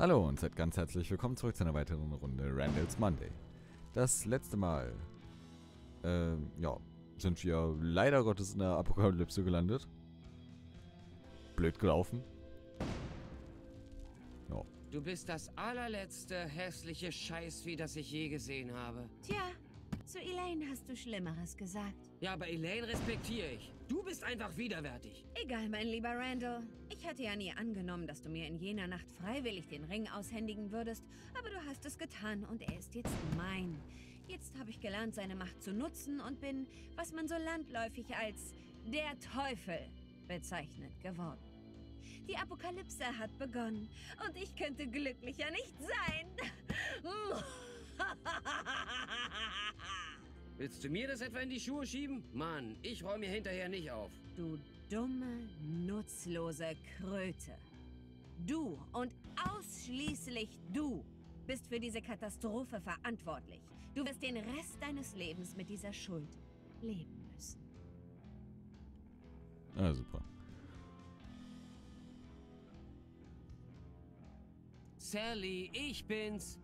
Hallo und seid ganz herzlich willkommen zurück zu einer weiteren Runde Randall's Monday. Das letzte Mal, sind wir leider Gottes in der Apokalypse gelandet. Blöd gelaufen. Ja. Du bist das allerletzte hässliche Scheißvieh, das ich je gesehen habe. Tja, zu Elaine hast du Schlimmeres gesagt. Ja, aber Elaine respektiere ich. Du bist einfach widerwärtig. Egal, mein lieber Randall. Ich hatte ja nie angenommen, dass du mir in jener Nacht freiwillig den Ring aushändigen würdest, aber du hast es getan und er ist jetzt mein. Jetzt habe ich gelernt, seine Macht zu nutzen und bin, was man so landläufig als der Teufel bezeichnet geworden. Die Apokalypse hat begonnen und ich könnte glücklicher nicht sein. Willst du mir das etwa in die Schuhe schieben? Mann, ich räume mir hinterher nicht auf. Du dumme, nutzlose Kröte. Du und ausschließlich du bist für diese Katastrophe verantwortlich. Du wirst den Rest deines Lebens mit dieser Schuld leben müssen. Ah, super. Sally, ich bin's.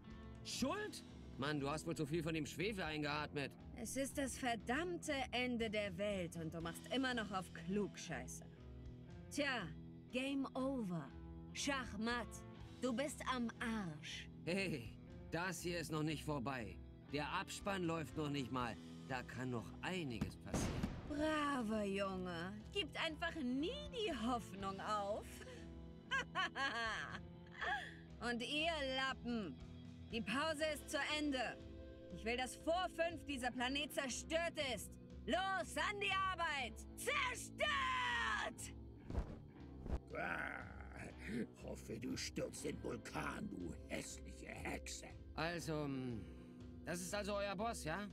Schuld? Mann, du hast wohl zu viel von dem Schwefel eingeatmet. Es ist das verdammte Ende der Welt und du machst immer noch auf Klugscheiße. Tja, Game Over. Schachmatt. Du bist am Arsch. Hey, das hier ist noch nicht vorbei. Der Abspann läuft noch nicht mal. Da kann noch einiges passieren. Braver Junge. Gibt einfach nie die Hoffnung auf. Und ihr Lappen. Die Pause ist zu Ende. Ich will, dass vor 5 dieser Planet zerstört ist. Los, an die Arbeit! Zerstört! Ah, hoffe, du stürzt den Vulkan, du hässliche Hexe. Also, das ist also euer Boss, ja?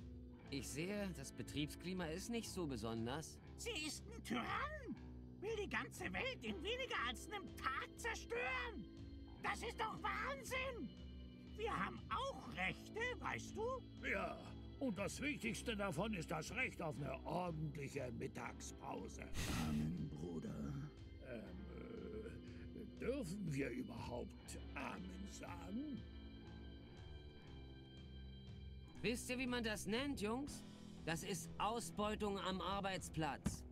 Ich sehe, das Betriebsklima ist nicht so besonders. Sie ist ein Tyrann! Will die ganze Welt in weniger als einem Tag zerstören! Das ist doch Wahnsinn! Wir haben auch Rechte, weißt du? Ja, und das Wichtigste davon ist das Recht auf eine ordentliche Mittagspause. Amen, Bruder. Dürfen wir überhaupt Amen sagen? Wisst ihr, wie man das nennt, Jungs? Das ist Ausbeutung am Arbeitsplatz.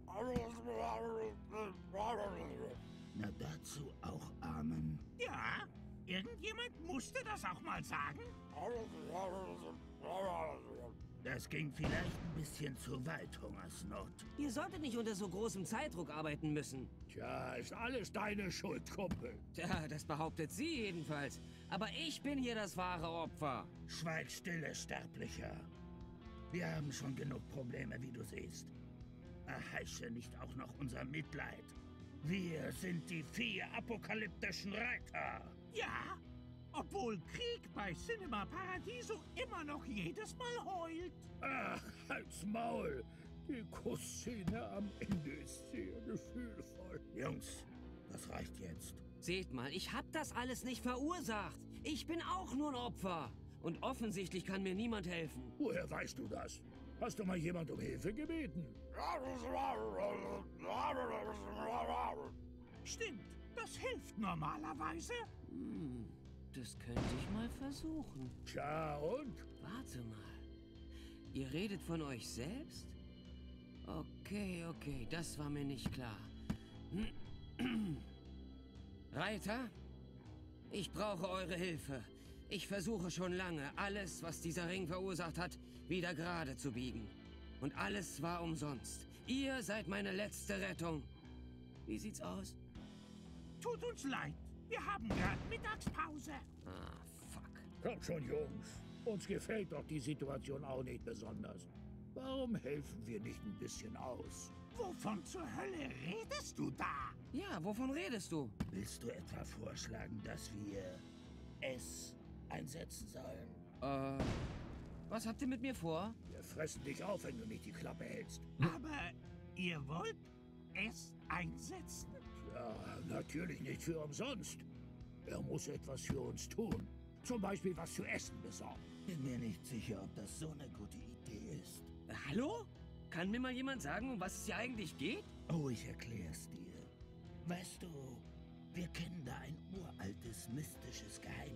Na, dazu auch Amen. Ja. Irgendjemand musste das auch mal sagen? Das ging vielleicht ein bisschen zu weit, Hungersnot. Ihr solltet nicht unter so großem Zeitdruck arbeiten müssen. Tja, ist alles deine Schuld, Kumpel. Tja, das behauptet sie jedenfalls. Aber ich bin hier das wahre Opfer. Schweig stille, Sterblicher. Wir haben schon genug Probleme, wie du siehst. Erheische nicht auch noch unser Mitleid. Wir sind die 4 apokalyptischen Reiter. Ja, obwohl Krieg bei Cinema Paradiso immer noch jedes Mal heult. Ach, halt's Maul. Die Kussszene am Ende ist sehr gefühlvoll. Jungs, das reicht jetzt. Seht mal, ich hab das alles nicht verursacht. Ich bin auch nur ein Opfer. Und offensichtlich kann mir niemand helfen. Woher weißt du das? Hast du mal jemand um Hilfe gebeten? Stimmt. Das hilft normalerweise. Hm, das könnte ich mal versuchen. Tja, und? Warte mal. Ihr redet von euch selbst? Okay, das war mir nicht klar. Reiter, ich brauche eure Hilfe. Ich versuche schon lange, alles, was dieser Ring verursacht hat, wieder gerade zu biegen. Und alles war umsonst. Ihr seid meine letzte Rettung. Wie sieht's aus? Tut uns leid. Wir haben gerade Mittagspause. Ah, fuck. Komm schon, Jungs. Uns gefällt doch die Situation auch nicht besonders. Warum helfen wir nicht ein bisschen aus? Wovon zur Hölle redest du da? Ja, wovon redest du? Willst du etwa vorschlagen, dass wir es einsetzen sollen? Was habt ihr mit mir vor? Wir fressen dich auf, wenn du nicht die Klappe hältst. Aber ihr wollt es einsetzen? Ja, natürlich nicht für umsonst. Er muss etwas für uns tun. Zum Beispiel was zu essen besorgen. Bin mir nicht sicher, ob das so eine gute Idee ist. Hallo? Kann mir mal jemand sagen, um was es hier eigentlich geht? Oh, ich erklär's dir. Weißt du, wir kennen da ein uraltes, mystisches Geheimnis.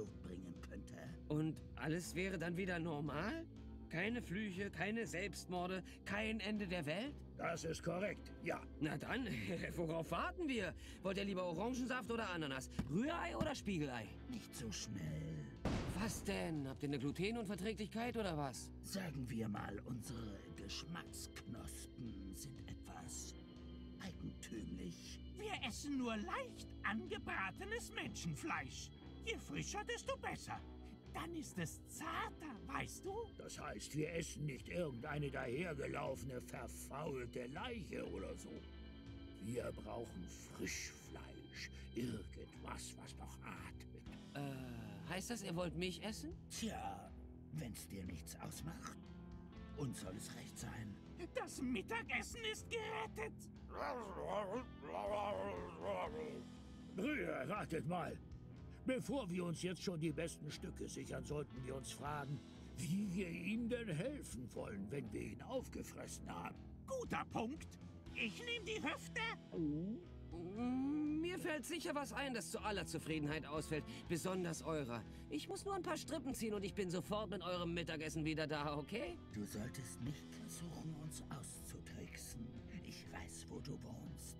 Verwandlung bringen könnte. Und alles wäre dann wieder normal? Keine Flüche, keine Selbstmorde, kein Ende der Welt? Das ist korrekt, ja. Na dann, worauf warten wir? Wollt ihr lieber Orangensaft oder Ananas? Rührei oder Spiegelei? Nicht so schnell. Was denn? Habt ihr eine Glutenunverträglichkeit oder was? Sagen wir mal, unsere Geschmacksknospen sind etwas eigentümlich. Wir essen nur leicht angebratenes Menschenfleisch. Je frischer, desto besser. Dann ist es zarter, weißt du? Das heißt, wir essen nicht irgendeine dahergelaufene, verfaulte Leiche oder so. Wir brauchen Frischfleisch. Irgendwas, was noch atmet. Heißt das, ihr wollt mich essen? Tja, wenn's dir nichts ausmacht. Uns soll es recht sein. Das Mittagessen ist gerettet. Brüder, ratet mal. Bevor wir uns jetzt schon die besten Stücke sichern, sollten wir uns fragen, wie wir ihm denn helfen wollen, wenn wir ihn aufgefressen haben. Guter Punkt. Ich nehme die Hüfte. Mir fällt sicher was ein, das zu aller Zufriedenheit ausfällt, besonders eurer. Ich muss nur ein paar Strippen ziehen und ich bin sofort mit eurem Mittagessen wieder da, okay? Du solltest nicht versuchen, uns auszutricksen. Ich weiß, wo du wohnst.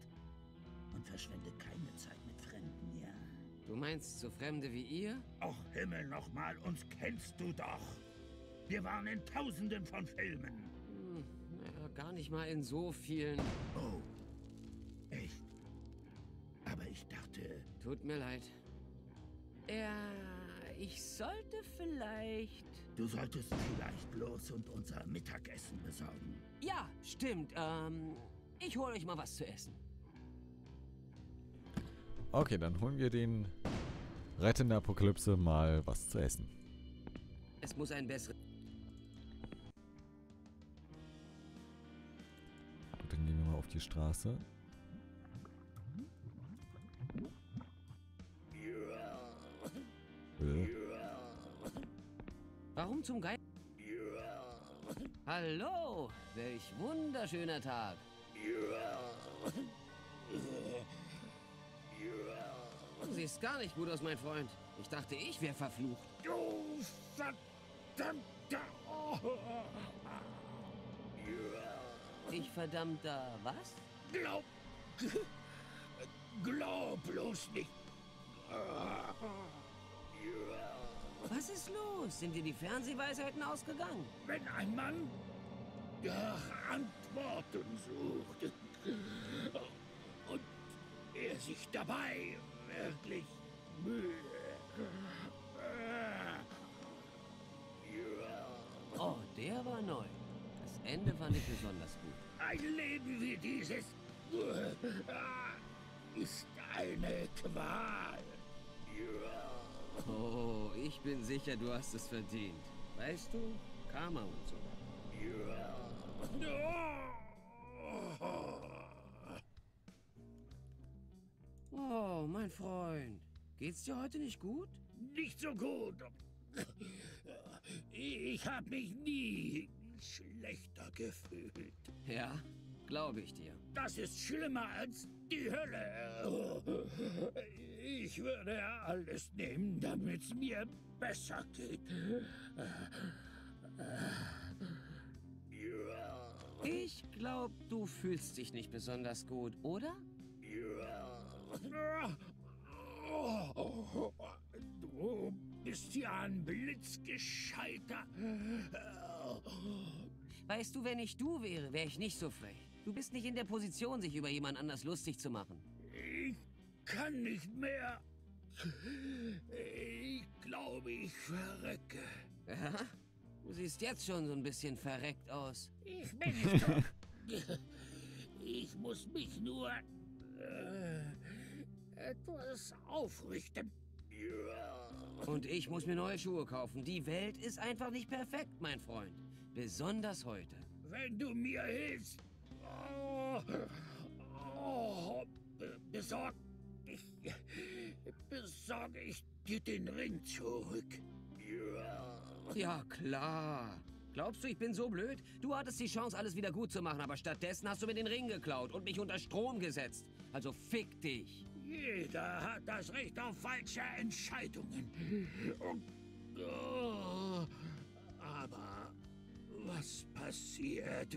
Und verschwende keine Zeit mit Fremden, ja? Du meinst so Fremde wie ihr? Och Himmel nochmal, uns kennst du doch. Wir waren in Tausenden von Filmen. Ja, gar nicht mal in so vielen. Oh, echt? Aber ich dachte... Tut mir leid. Ja, ich sollte vielleicht... Du solltest vielleicht los und unser Mittagessen besorgen. Ja, stimmt. Ich hole euch mal was zu essen. Okay, dann holen wir den Rettern der Apokalypse mal was zu essen. Es muss ein besseres. Gut, dann gehen wir mal auf die Straße. Warum zum Geist? Hallo, welch wunderschöner Tag. Siehst gar nicht gut aus, mein Freund. Ich dachte, ich wäre verflucht. Oh, verdammter! Oh. Ich verdammter was? Glaub bloß nicht. Was ist los? Sind dir die Fernsehweisheiten ausgegangen? Wenn ein Mann nach Antworten sucht und er sich dabei wirklich Mühe. Oh, der war neu. Das Ende fand ich besonders gut. Ein Leben wie dieses ist eine Qual. Oh, ich bin sicher, du hast es verdient. Weißt du, Karma und so. Oh, mein Freund. Geht's dir heute nicht gut? Nicht so gut. Ich habe mich nie schlechter gefühlt. Ja, glaube ich dir. Das ist schlimmer als die Hölle. Ich würde alles nehmen, damit es mir besser geht. Ich glaube, du fühlst dich nicht besonders gut, oder? Du bist ja ein Blitzgescheiter. Weißt du, wenn ich du wäre, wäre ich nicht so frech. Du bist nicht in der Position, sich über jemand anders lustig zu machen. Ich kann nicht mehr. Ich glaube, ich verrecke. Ja? Du siehst jetzt schon so ein bisschen verreckt aus. Ich bin es doch. Ich muss mich nur... etwas aufrichten. Und ich muss mir neue Schuhe kaufen. Die Welt ist einfach nicht perfekt, mein Freund. Besonders heute. Wenn du mir hilfst, besorge ich dir den Ring zurück. Ja, klar. Glaubst du, ich bin so blöd? Du hattest die Chance, alles wieder gut zu machen, aber stattdessen hast du mir den Ring geklaut und mich unter Strom gesetzt. Also fick dich. Jeder hat das Recht auf falsche Entscheidungen. Aber was passiert,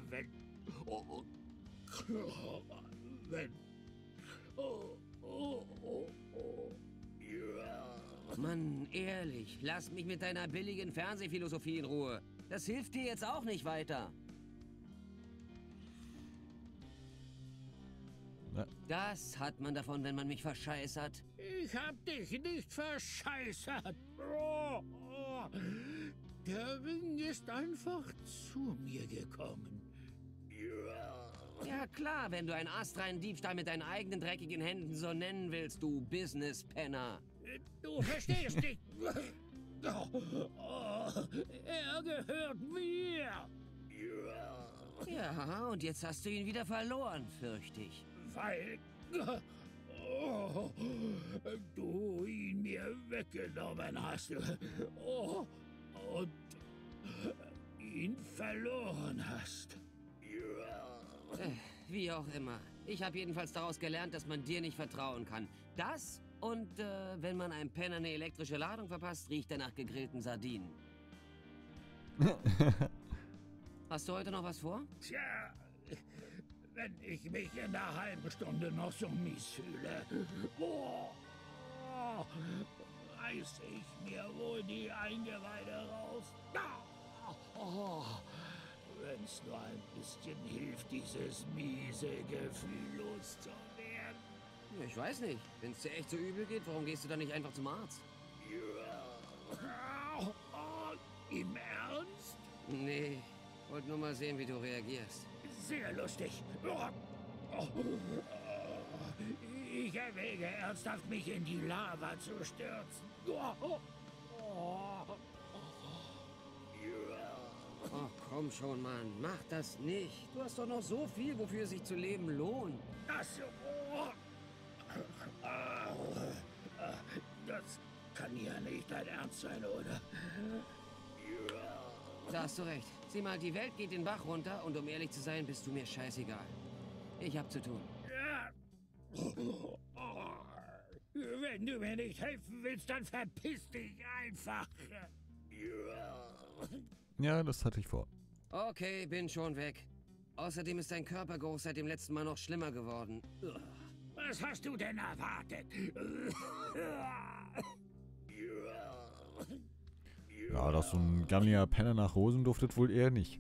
Mann, ehrlich, lass mich mit deiner billigen Fernsehphilosophie in Ruhe. Das hilft dir jetzt auch nicht weiter. Na? Das hat man davon, wenn man mich verscheißert. Ich hab dich nicht verscheißert. Der Ring ist einfach zu mir gekommen. Ja klar, wenn du einen astreinen Diebstahl mit deinen eigenen dreckigen Händen so nennen willst, du Business-Penner. Du verstehst nicht. Er gehört mir. Ja, und jetzt hast du ihn wieder verloren, fürchte ich. Weil du ihn mir weggenommen hast und ihn verloren hast. Wie auch immer. Ich habe jedenfalls daraus gelernt, dass man dir nicht vertrauen kann. Das und wenn man einem Penner eine elektrische Ladung verpasst, riecht er nach gegrillten Sardinen. Hast du heute noch was vor? Tja, wenn ich mich in einer halben Stunde noch so mies fühle, reiß ich mir wohl die Eingeweide raus. Wenn es nur ein bisschen hilft, dieses miese Gefühl loszuwerden. Ich weiß nicht. Wenn es dir echt so übel geht, warum gehst du dann nicht einfach zum Arzt? Im Ernst? Nee. Wollte nur mal sehen, wie du reagierst. Sehr lustig. Ich erwäge ernsthaft, mich in die Lava zu stürzen. Oh, komm schon, Mann. Mach das nicht. Du hast doch noch so viel, wofür es sich zu leben lohnt. Das kann ja nicht dein Ernst sein, oder? Da hast du recht. Sieh mal, die Welt geht den Bach runter und um ehrlich zu sein, bist du mir scheißegal. Ich hab zu tun. Wenn du mir nicht helfen willst, dann verpiss dich einfach. Ja, das hatte ich vor. Okay, bin schon weg. Außerdem ist dein Körpergeruch seit dem letzten Mal noch schlimmer geworden. Was hast du denn erwartet? Ja, dass so ein gammeliger Penner nach Rosen duftet wohl eher nicht.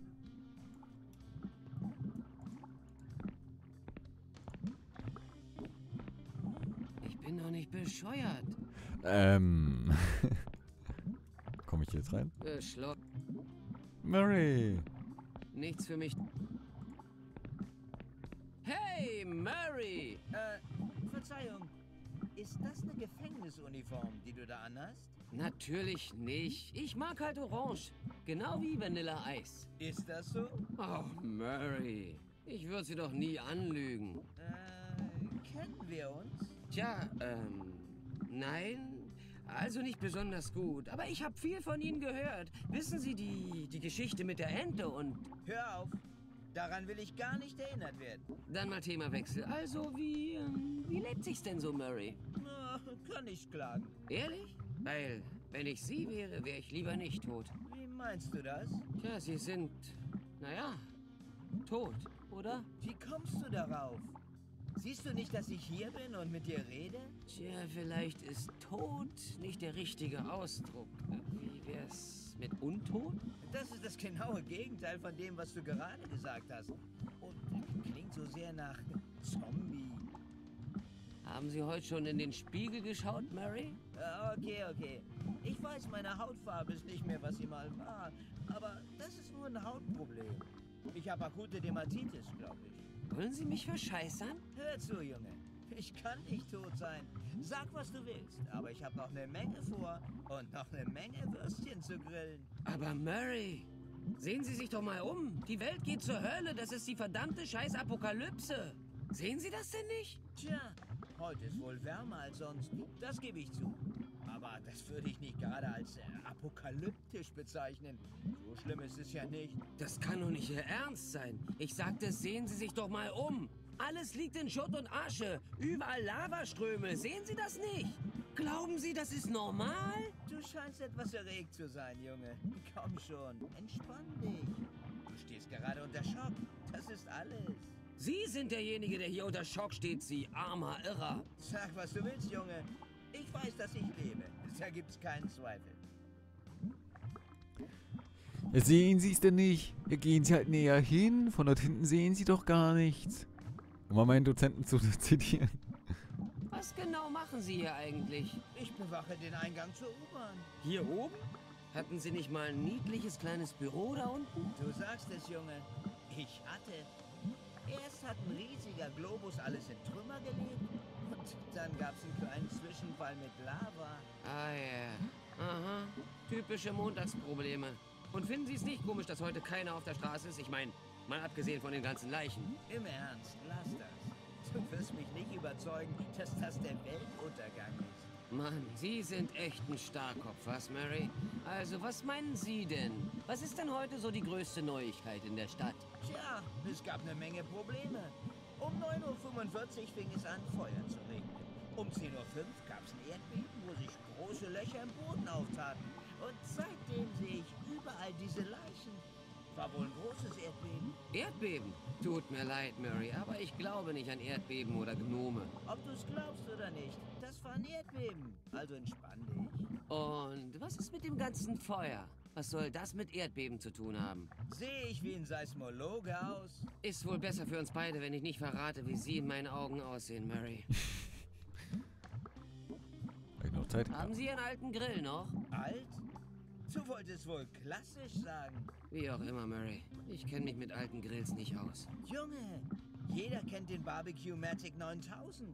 Ich bin doch nicht bescheuert. Komme ich jetzt rein? Murray! Nichts für mich. Hey, Murray! Verzeihung. Ist das eine Gefängnisuniform, die du da anhast? Natürlich nicht. Ich mag halt Orange. Genau wie Vanilleeis. Ist das so? Oh, Murray. Ich würde sie doch nie anlügen. Kennen wir uns? Tja, nein. Also nicht besonders gut. Aber ich habe viel von Ihnen gehört. Wissen Sie die Geschichte mit der Ente und... Hör auf. Daran will ich gar nicht erinnert werden. Dann mal Themawechsel. Also, wie lebt sich's denn so, Murray? Kann ich klagen. Ehrlich? Weil, wenn ich Sie wäre, wäre ich lieber nicht tot. Wie meinst du das? Tja, Sie sind, naja, tot, oder? Wie kommst du darauf? Siehst du nicht, dass ich hier bin und mit dir rede? Tja, vielleicht ist tot nicht der richtige Ausdruck. Wie wär's mit untot? Das ist das genaue Gegenteil von dem, was du gerade gesagt hast. Und klingt so sehr nach Zombie. Haben Sie heute schon in den Spiegel geschaut, Mary? Okay. Ich weiß, meine Hautfarbe ist nicht mehr, was sie mal war. Aber das ist nur ein Hautproblem. Ich habe akute Dermatitis, glaube ich. Wollen Sie mich verscheißern? Hör zu, Junge. Ich kann nicht tot sein. Sag, was du willst. Aber ich habe noch eine Menge vor und noch eine Menge Würstchen zu grillen. Aber Murray, sehen Sie sich doch mal um. Die Welt geht zur Hölle. Das ist die verdammte Scheiß-Apokalypse. Sehen Sie das denn nicht? Tja, heute ist wohl wärmer als sonst. Das gebe ich zu. Aber das würde ich nicht gerade als apokalyptisch bezeichnen. So schlimm ist es ja nicht. Das kann doch nicht Ihr Ernst sein. Ich sagte, sehen Sie sich doch mal um. Alles liegt in Schutt und Asche. Überall Lavaströme. Sehen Sie das nicht? Glauben Sie, das ist normal? Du scheinst etwas erregt zu sein, Junge. Komm schon, entspann dich. Du stehst gerade unter Schock. Das ist alles. Sie sind derjenige, der hier unter Schock steht, Sie armer Irrer. Sag, was du willst, Junge. Ich weiß, dass ich lebe. Da gibt's keinen Zweifel. Sehen Sie es denn nicht? Gehen Sie halt näher hin. Von dort hinten sehen Sie doch gar nichts. Um mal meinen Dozenten zu zitieren. Was genau machen Sie hier eigentlich? Ich bewache den Eingang zur U-Bahn. Hier oben? Hatten Sie nicht mal ein niedliches kleines Büro da unten? Du sagst es, Junge. Ich hatte. Erst hat ein riesiger Globus alles in Trümmer gelegt. Und dann gab es einen kleinen Zwischenfall mit Lava. Ah ja. Aha. Typische Montagsprobleme. Und finden Sie es nicht komisch, dass heute keiner auf der Straße ist? Ich meine, mal abgesehen von den ganzen Leichen. Im Ernst, lass das. Du wirst mich nicht überzeugen, dass das der Weltuntergang ist. Mann, Sie sind echt ein Starkopf, was, Mary? Also, was meinen Sie denn? Was ist denn heute so die größte Neuigkeit in der Stadt? Tja, es gab eine Menge Probleme. Um 9:45 Uhr fing es an, Feuer zu regnen. Um 10:05 Uhr gab es ein Erdbeben, wo sich große Löcher im Boden auftaten. Und seitdem sehe ich überall diese Leichen. War wohl ein großes Erdbeben. Erdbeben? Tut mir leid, Mary, aber ich glaube nicht an Erdbeben oder Gnome. Ob du es glaubst oder nicht, das war ein Erdbeben. Also entspann dich. Und was ist mit dem ganzen Feuer? Was soll das mit Erdbeben zu tun haben? Sehe ich wie ein Seismologe aus? Ist wohl besser für uns beide, wenn ich nicht verrate, wie Sie in meinen Augen aussehen, Mary. Haben Sie Ihren alten Grill noch? Alt? Du wolltest wohl klassisch sagen. Wie auch immer, Murray. Ich kenne mich mit alten Grills nicht aus. Junge, jeder kennt den Barbecue-Matic 9000.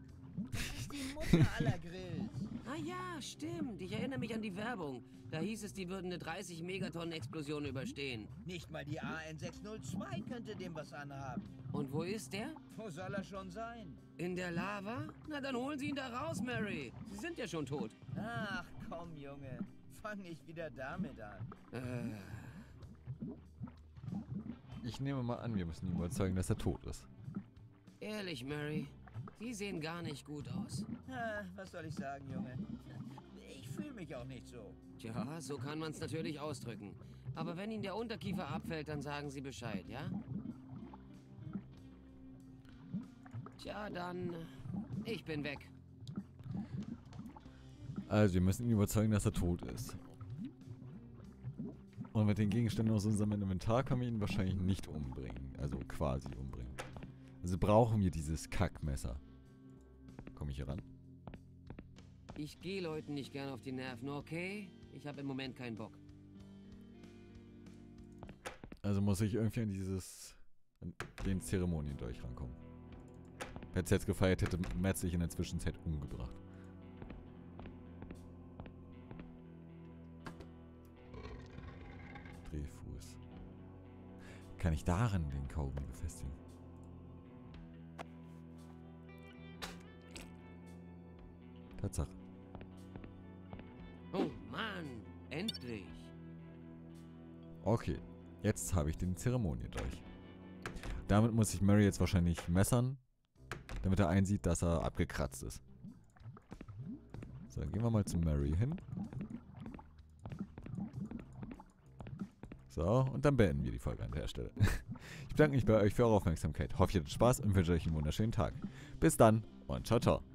Das ist die Mutter aller Grills. Ah ja, stimmt. Ich erinnere mich an die Werbung. Da hieß es, die würden eine 30-Megatonnen-Explosion überstehen. Nicht mal die AN 602 könnte dem was anhaben. Und wo ist der? Wo soll er schon sein? In der Lava? Na, dann holen Sie ihn da raus, Mary. Sie sind ja schon tot. Ach, komm, Junge. Fang nicht wieder damit an. Ich nehme mal an, wir müssen ihn überzeugen, dass er tot ist. Ehrlich, Mary. Sie sehen gar nicht gut aus. Ah, was soll ich sagen, Junge? Ich fühle mich auch nicht so. Tja, so kann man es natürlich ausdrücken. Aber wenn Ihnen der Unterkiefer abfällt, dann sagen Sie Bescheid, ja? Tja, dann... Ich bin weg. Also, wir müssen ihn überzeugen, dass er tot ist. Und mit den Gegenständen aus unserem Inventar können wir ihn wahrscheinlich nicht umbringen. Also quasi umbringen. Also brauchen wir dieses Kackmesser. Komme ich hier ran? Ich gehe Leuten nicht gern auf die Nerven, okay? Ich habe im Moment keinen Bock. Also muss ich irgendwie an dieses... an den Zeremonien durch rankommen. Wenn es jetzt gefeiert hätte, Metz sich in der Zwischenzeit umgebracht. Drehfuß. Kann ich daran den Kaugummi befestigen? Tatsache. Oh Mann, endlich. Okay, jetzt habe ich den Zeremonie durch. Damit muss ich Mary jetzt wahrscheinlich messern, damit er einsieht, dass er abgekratzt ist. So, dann gehen wir mal zu Mary hin. So, und dann beenden wir die Folge an der Stelle. Ich bedanke mich bei euch für eure Aufmerksamkeit. Hoffe, ihr hattet Spaß und wünsche euch einen wunderschönen Tag. Bis dann und ciao, ciao.